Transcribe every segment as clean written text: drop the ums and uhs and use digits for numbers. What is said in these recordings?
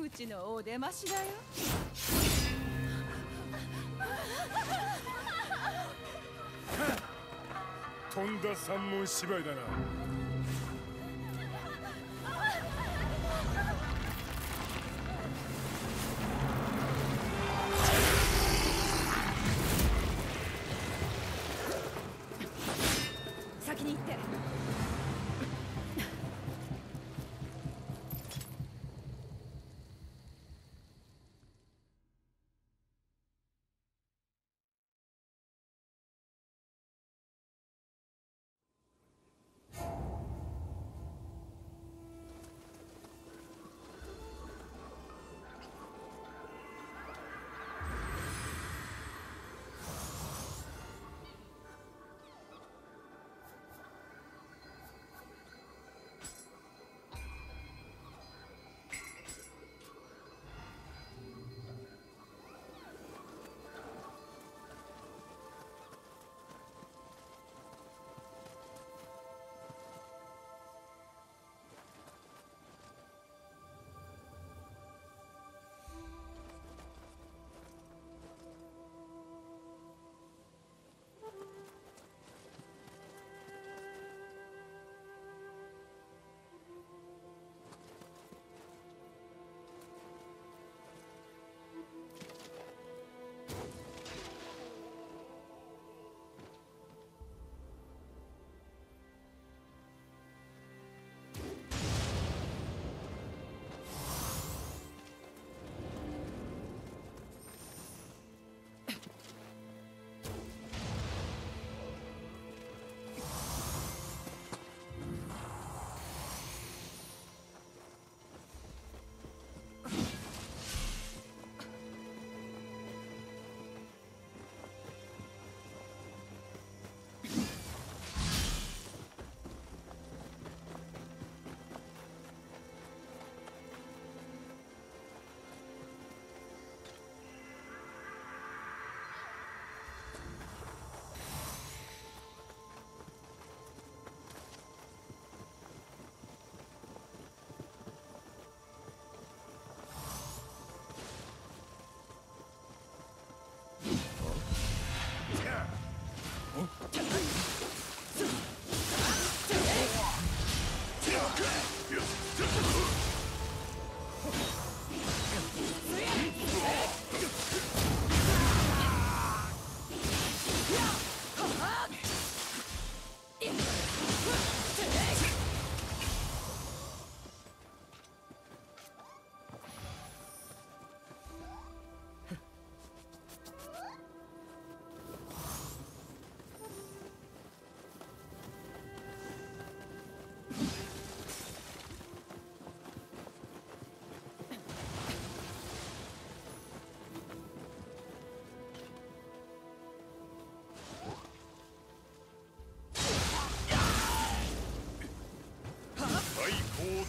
うちのお出ましだよ。とんだ三文芝居だな。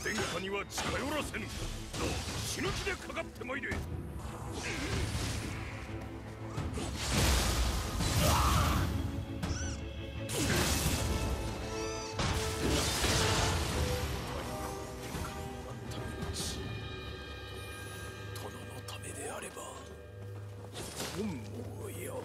殿下には近寄らせぬ。どう死ぬ気でかかってまいれ。殿のためであれば本望よ。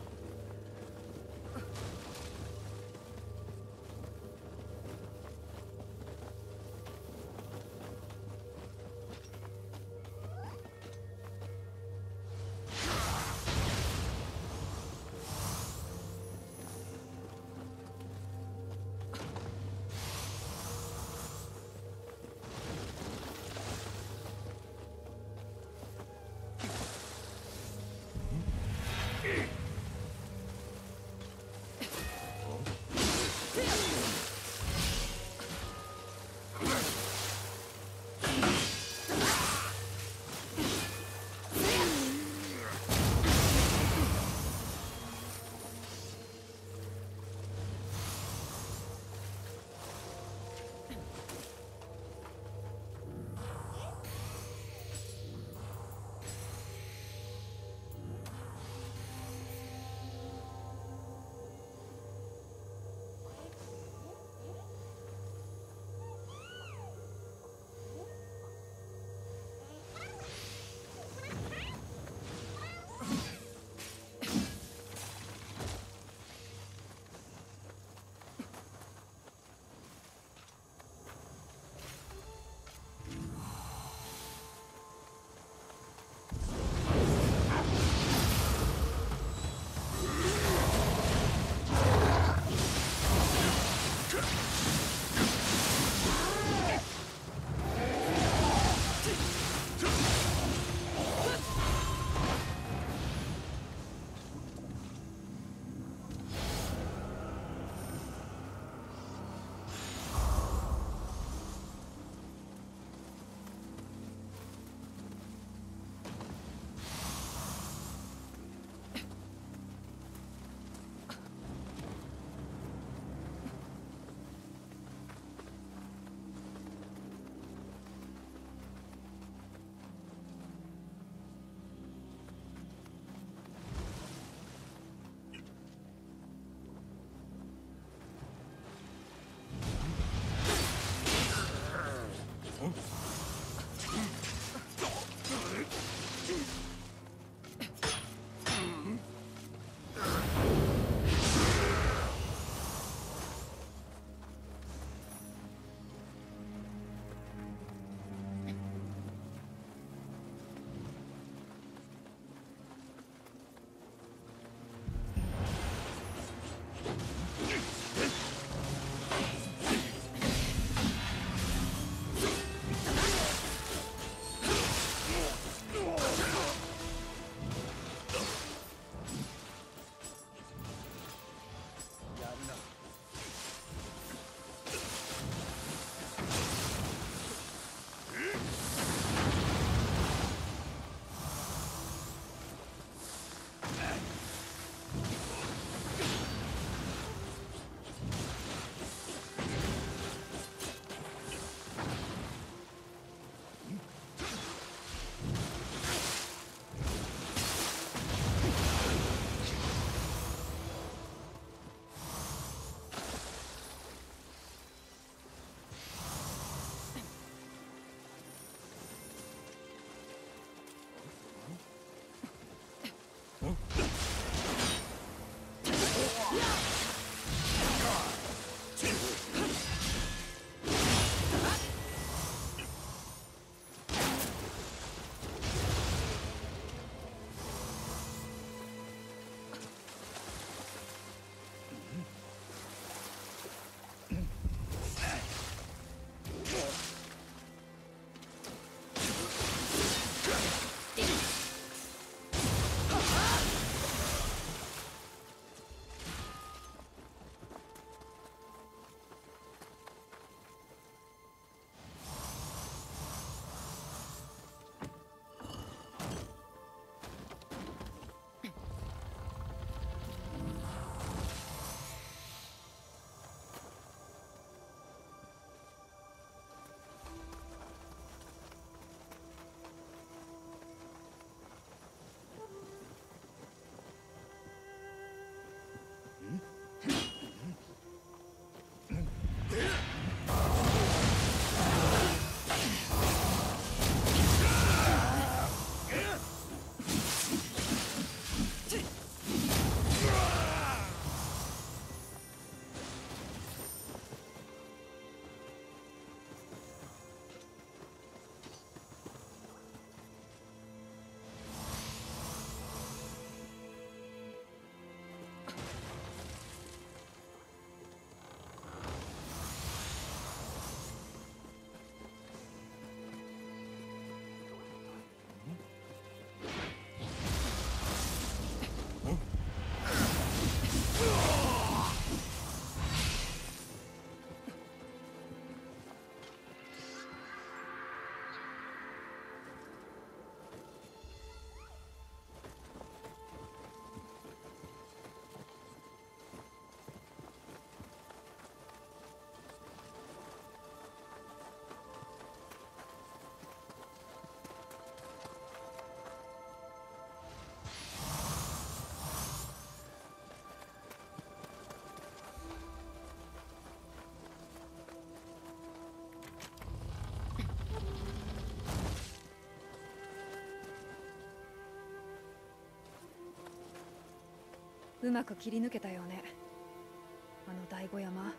うまく切り抜けたよね。あの醍醐山、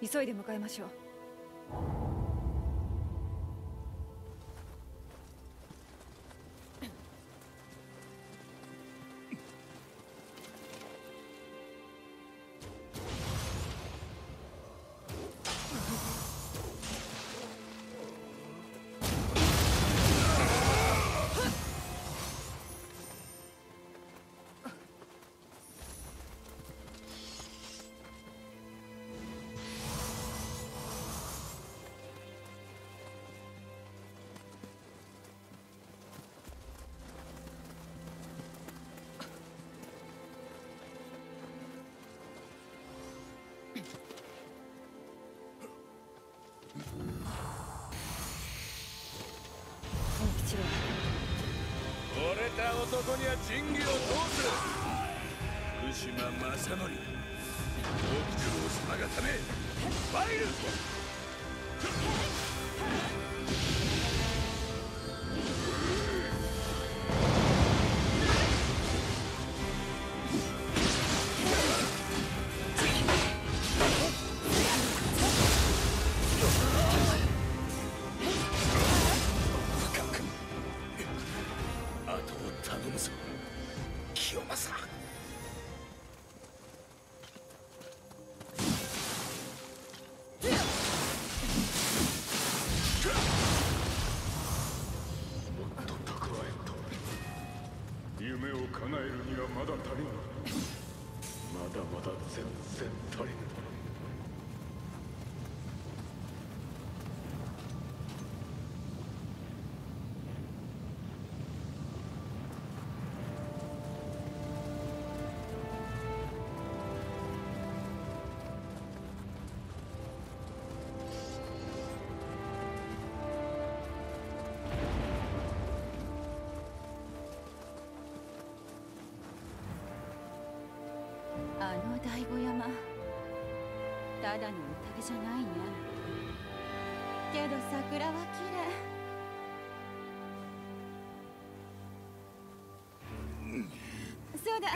急いで向かいましょう。男には仁義を通す。福島正則、奥九郎様がためバイル。あの醍醐山、ただの宴じゃないね。けど桜は綺麗。そうだ、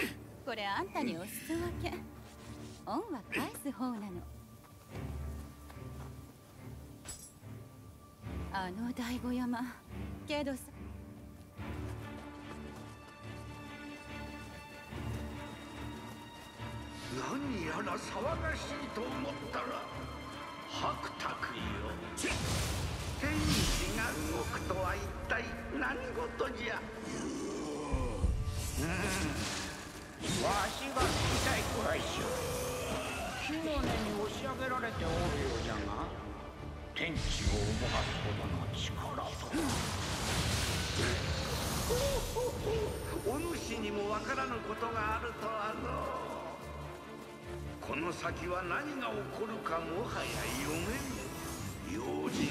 これあんたにお裾分け。恩は返す方なの。あの醍醐山、けどさ。何やら騒がしいと思ったら、白卓よ。天使が動くとは一体何事じゃ。わしが聞きたいくらいしよ。木の根に押し上げられておるようじゃが、天地を動かすほどの力とは。お主にもわからぬことがあるとはの。この先は何が起こるかもはや読めぬ。用心しないように。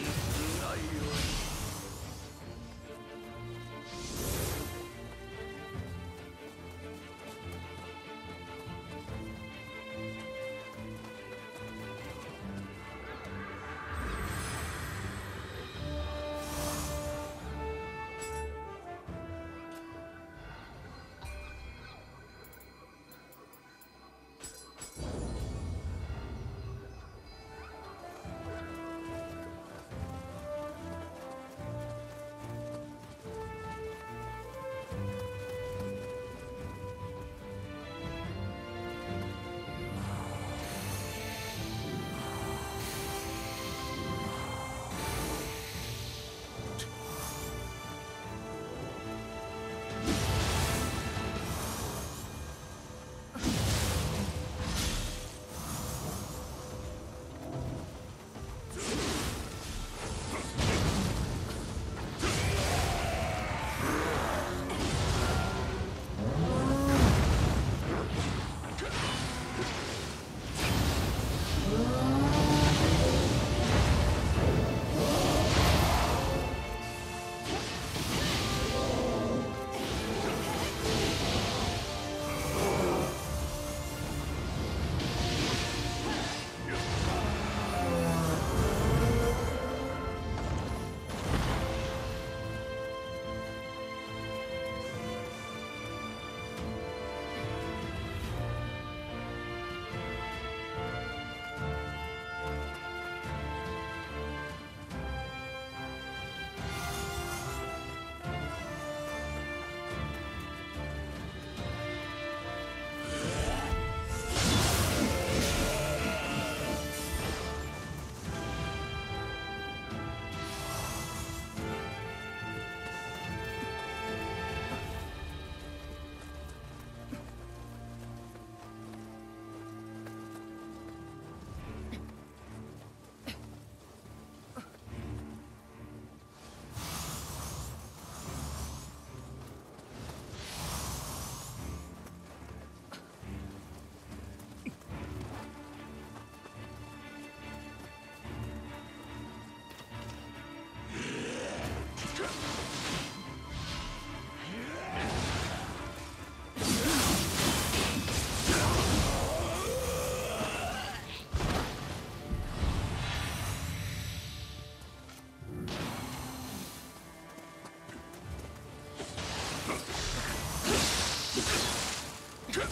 その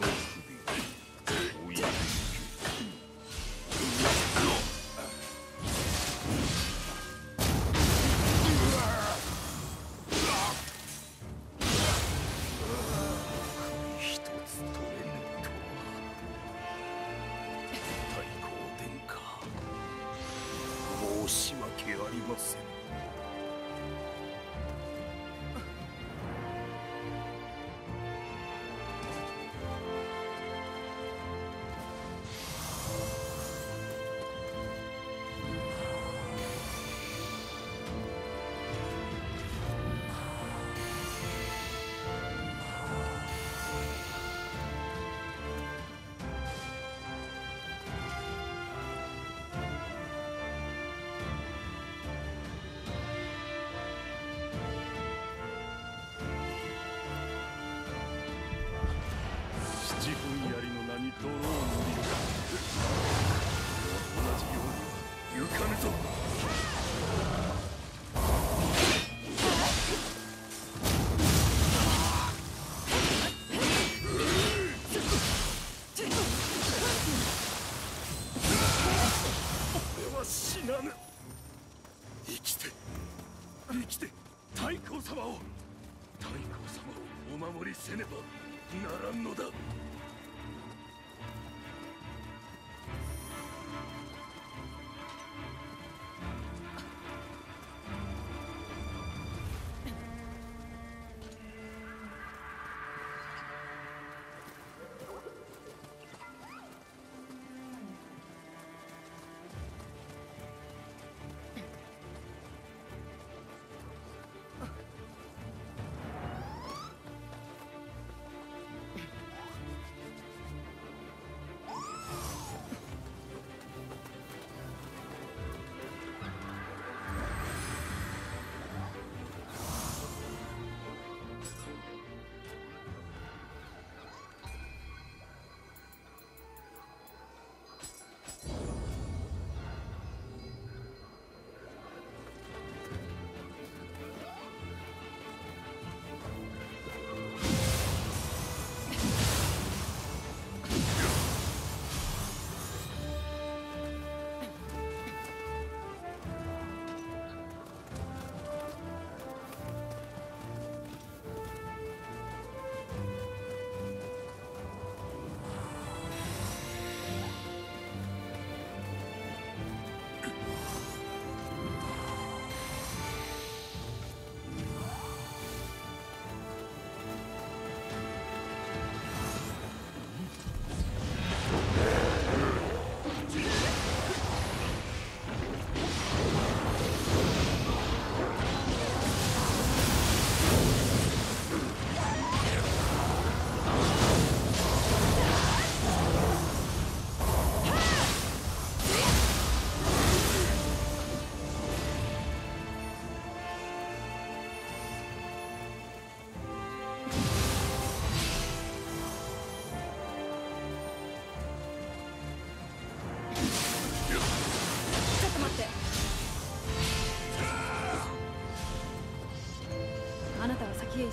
首追い抜け。せねばならんのだ。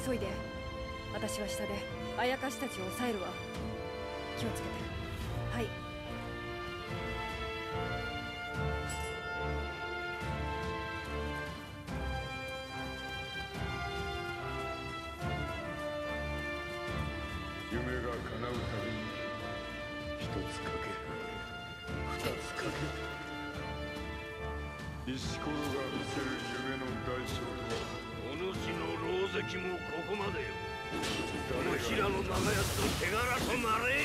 急いで、私は下であやかしたちを抑えるわ。気をつけて。はい。け。石ころが失せる夢の代償はお主の狼藉もここまでよ。お主らの長屋と手柄となれい。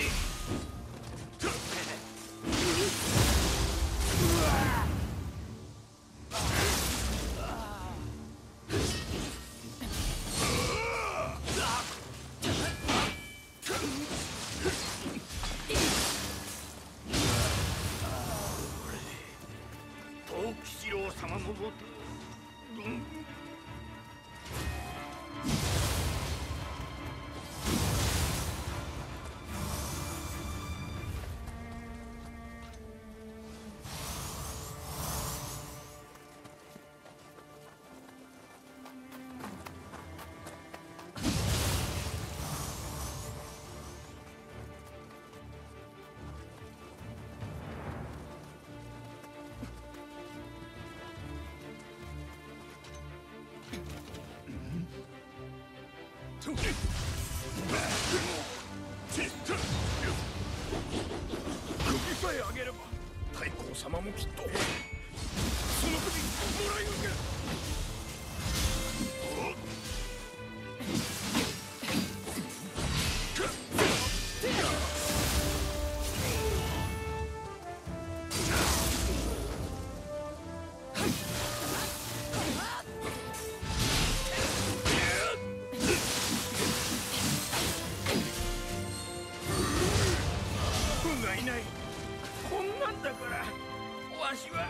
様もきっとその首もらい受ける。 こんなんだからわしは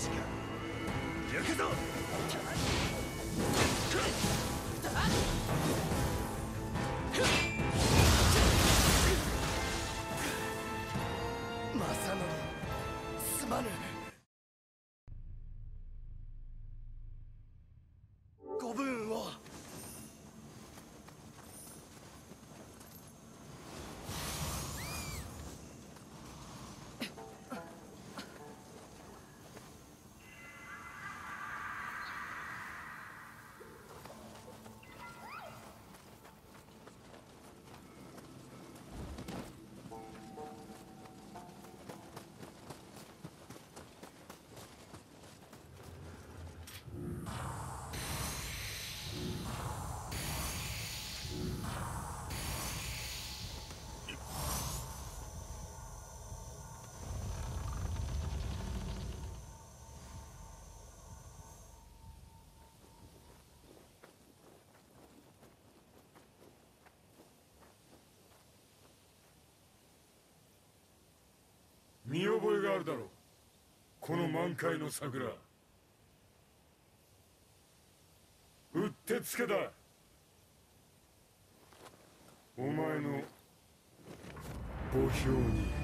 しか行くぞ。まさのりすまぬ。ご分を。見覚えがあるだろう、この満開の桜。うってつけだ。お前の墓標に。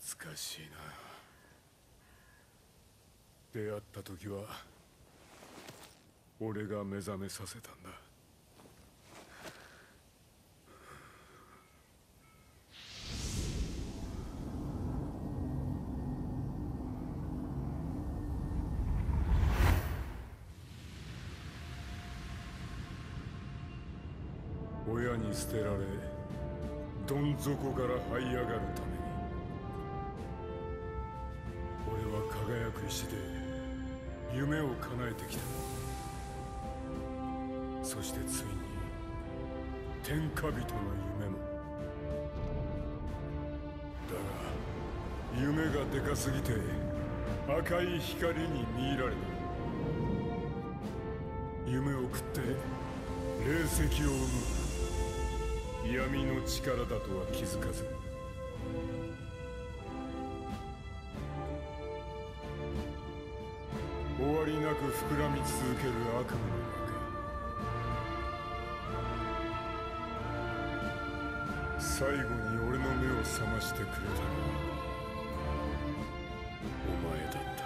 懐かしいな。出会った時は俺が目覚めさせたんだ。親に捨てられどん底から這い上がるために輝く石で夢を叶えてきた。そしてついに天下人の夢も。だが夢がでかすぎて赤い光に見入られた。夢を食って霊石を生む。闇の力だとは気づかず終わりなく膨らみ続ける悪夢の中、最後に俺の目を覚ましてくれたのはお前だった。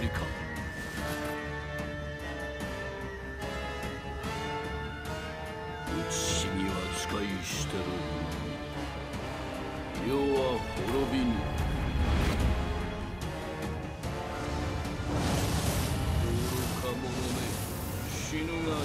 りか。うち死には使い捨てろ。世は滅びぬ。愚か者め、死ぬがいい。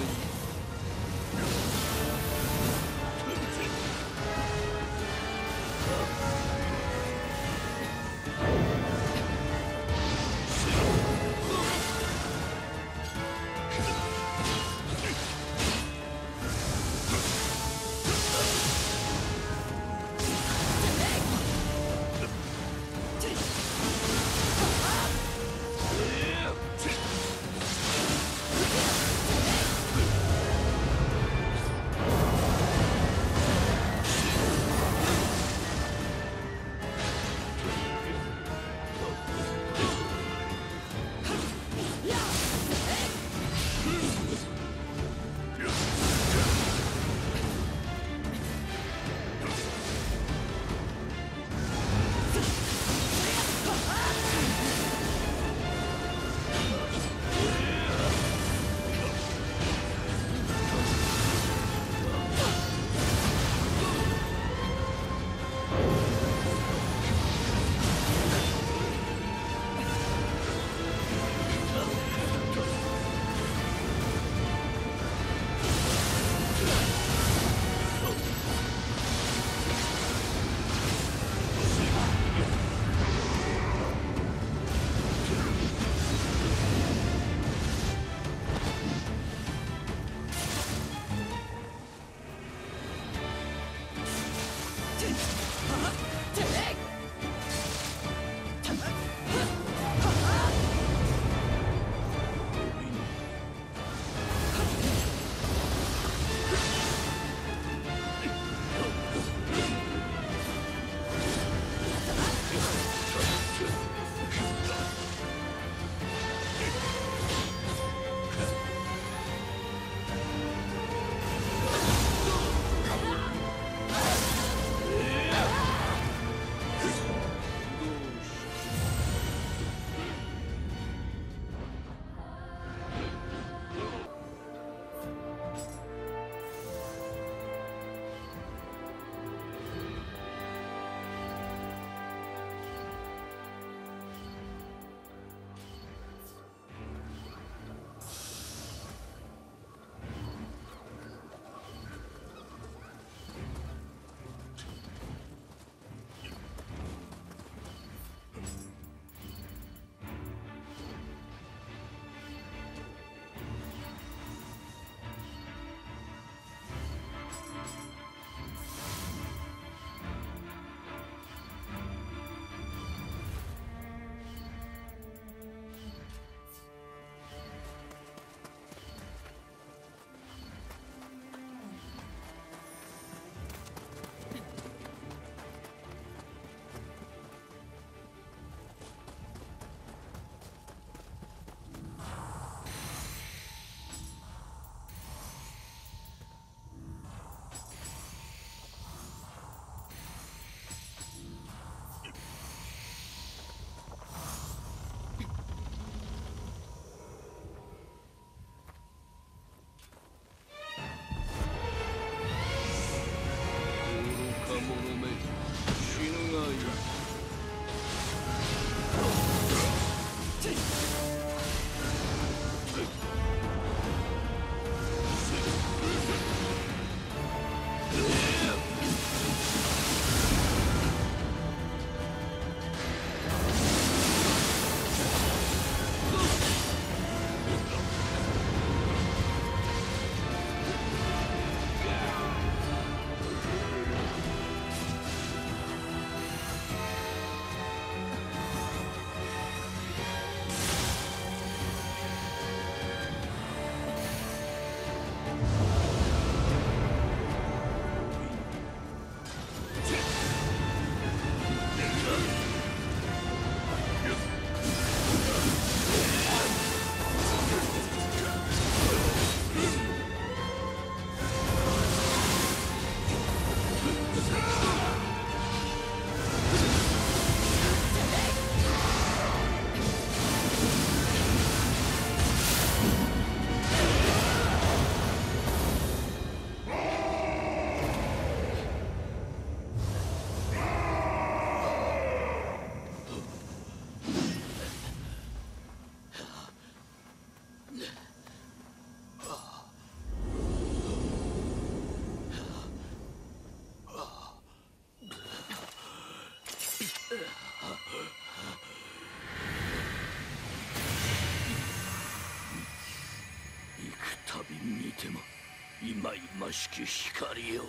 ましき光よ。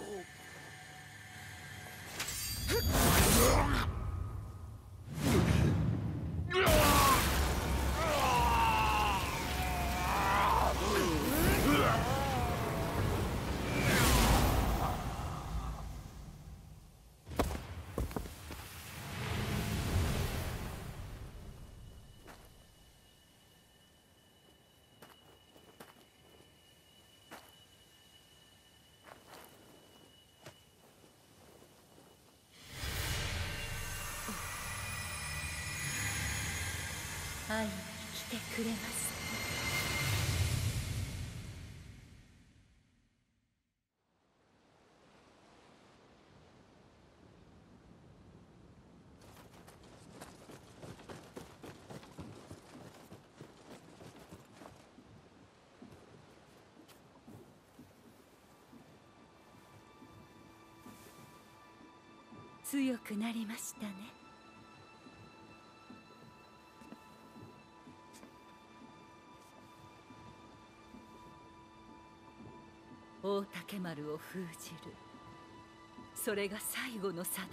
会いに来てくれます。強くなりましたね。大竹丸を封じる、それが最後の定め、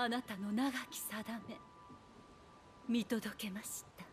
あなたの長き定め見届けました。